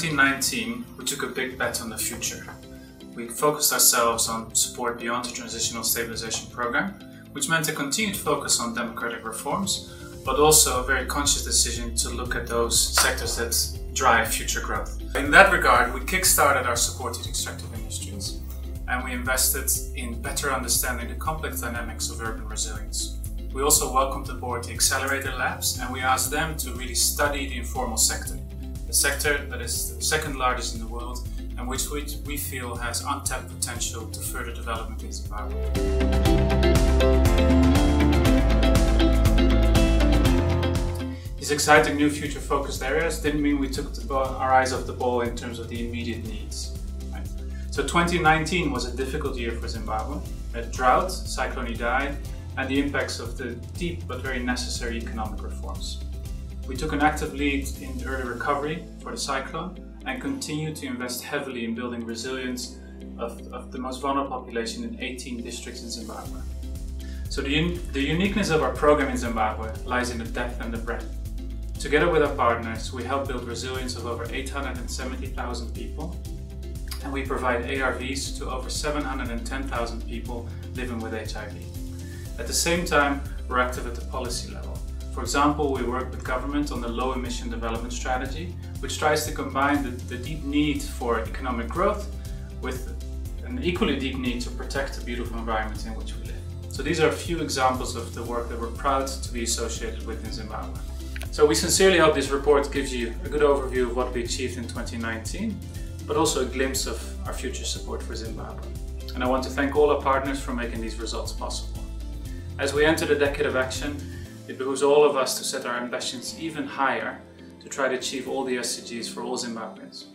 2019, we took a big bet on the future. We focused ourselves on support beyond the Transitional Stabilization Program, which meant a continued focus on democratic reforms, but also a very conscious decision to look at those sectors that drive future growth. In that regard, we kickstarted our supported extractive industries, and we invested in better understanding the complex dynamics of urban resilience. We also welcomed aboard the Accelerator Labs, and we asked them to really study the informal sector, a sector that is the second largest in the world, and which we feel has untapped potential to further development in Zimbabwe. These exciting new future-focused areas didn't mean we took our eyes off the ball in terms of the immediate needs. Right? So 2019 was a difficult year for Zimbabwe. A drought, Cyclone Idai, and the impacts of the deep but very necessary economic reforms. We took an active lead in early recovery for the cyclone and continue to invest heavily in building resilience of the most vulnerable population in 18 districts in Zimbabwe. So the uniqueness of our program in Zimbabwe lies in the depth and the breadth. Together with our partners, we help build resilience of over 870,000 people, and we provide ARVs to over 710,000 people living with HIV. At the same time, we're active at the policy level. For example, we work with government on the low emission development strategy, which tries to combine the deep need for economic growth with an equally deep need to protect the beautiful environment in which we live. So these are a few examples of the work that we're proud to be associated with in Zimbabwe. So we sincerely hope this report gives you a good overview of what we achieved in 2019, but also a glimpse of our future support for Zimbabwe. And I want to thank all our partners for making these results possible. As we enter the decade of action, it behooves all of us to set our ambitions even higher to try to achieve all the SDGs for all Zimbabweans.